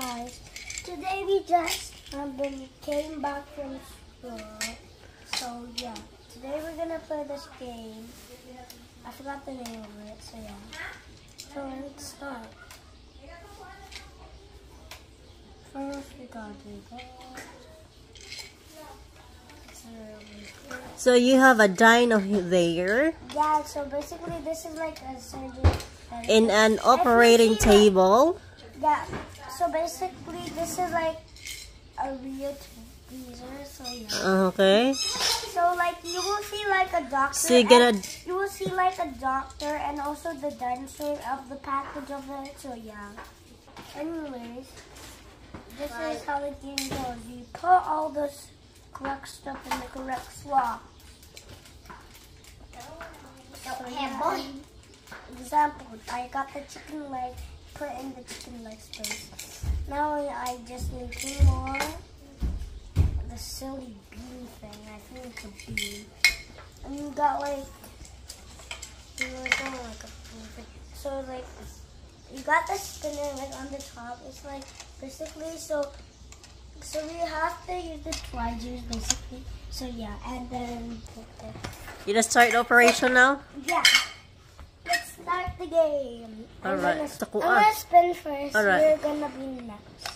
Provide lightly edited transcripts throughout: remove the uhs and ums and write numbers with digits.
guys, today we just came back from school, so yeah, today we're gonna play this game. I forgot the name of it, so yeah, so let's start. First we gotta do that. So you have a dino there. Yeah, so basically this is like a surgery. In an operating table. Yeah, so basically this is like a real tweezer, so yeah. Okay. So like you will see like a doctor. So you will see like a doctor and also the dinosaur of the package of it, so yeah. Anyways, this is how the game goes. You put all this correct stuff in the correct slot. So yeah. Example, I got the chicken leg, put in the chicken leg space. Now I just need two more. The silly bean thing, I think it's a bean. And you got like, so like, you got the spinner like on the top. It's like, basically, so we have to use the twizers basically. So yeah, and then put the... You just start operation now? Yeah. Start the game. I'm gonna spin first. All right. You're gonna be next.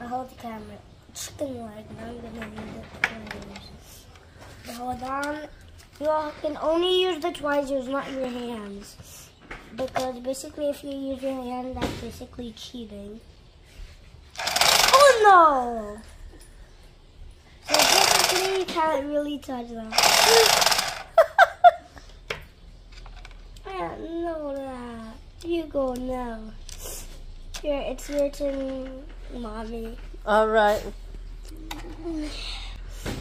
I hold the camera. Chicken leg. Now I'm gonna use the tweezers. Hold on. You all can only use the tweezers, not your hands, because basically if you use your hand, that's basically cheating. Oh no! So basically you can't really touch them. No, that you go now. Here, it's your turn, mommy. All right.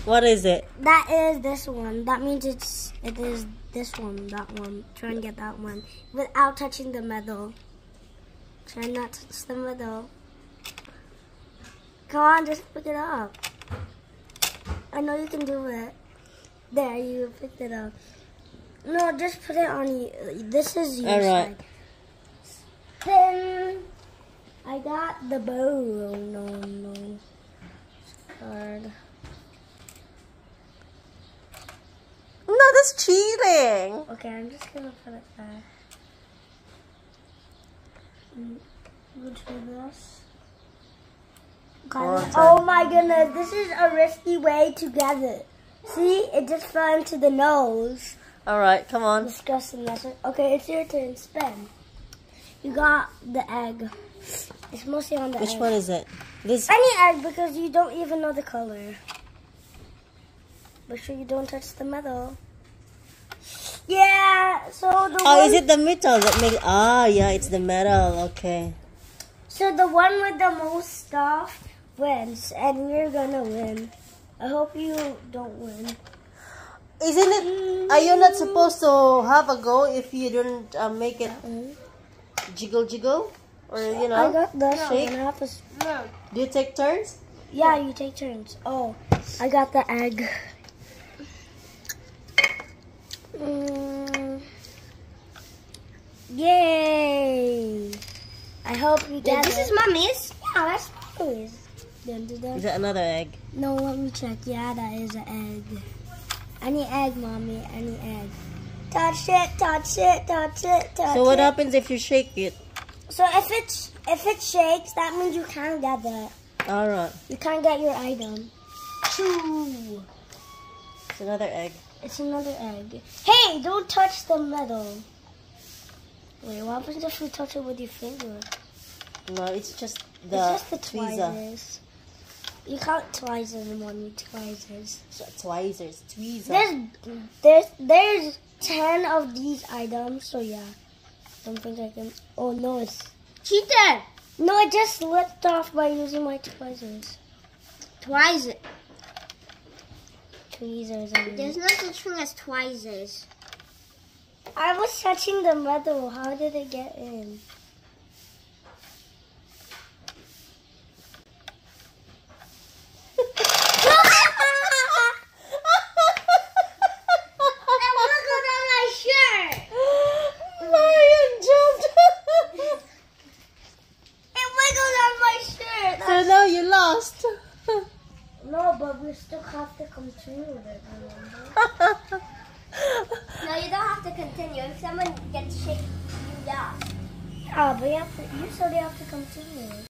What is it? That is this one. That means it is this one. That one. Try and get that one without touching the metal. Try not to touch the metal. Come on, just pick it up. I know you can do it. There, you picked it up. No, just put it on you. This is your side. Then I got the bow. No. Card. No, that's cheating. Okay, I'm just gonna put it back. We'll do this. Oh my goodness, this is a risky way to get it. See, it just fell into the nose. Alright, come on. Disgusting lesson. Okay, it's your turn. Spin. You got the egg. It's mostly on the egg. Which one is it? This. Any egg, because you don't even know the color. Make sure you don't touch the metal. Yeah, so the Oh, is it the metal that makes... Ah, yeah, it's the metal. Okay. So the one with the most stuff wins, and we're gonna win. I hope you don't win. Isn't it? Are you not supposed to have a go if you don't make it jiggle, or you know? I got the shake. No. Do you take turns? Yeah, you take turns. Oh, I got the egg. Yay! I hope you get it. This is mommy's. Yeah, that's mommy's. Is that another egg? No, let me check. Yeah, that is an egg. Any egg, mommy, any egg. Touch it. So what happens if you shake it? So if it shakes, that means you can't get that. Alright. You can't get your item. Choo. It's another egg. Hey, don't touch the metal. Wait, what happens if you touch it with your finger? No, it's just the tweezers. You can't tweezers anymore, you tweezers. Tweezers. There's 10 of these items, so yeah. Don't think I can... Oh, no, it's... Cheater! No, I just slipped off by using my tweezers. Tweezers, I mean. There's no such thing as tweezers. I was touching the metal. How did it get in? I know you lost. No, but we still have to continue with it, remember? No, you don't have to continue. If someone gets shaken, you die. Oh, but you still have to continue.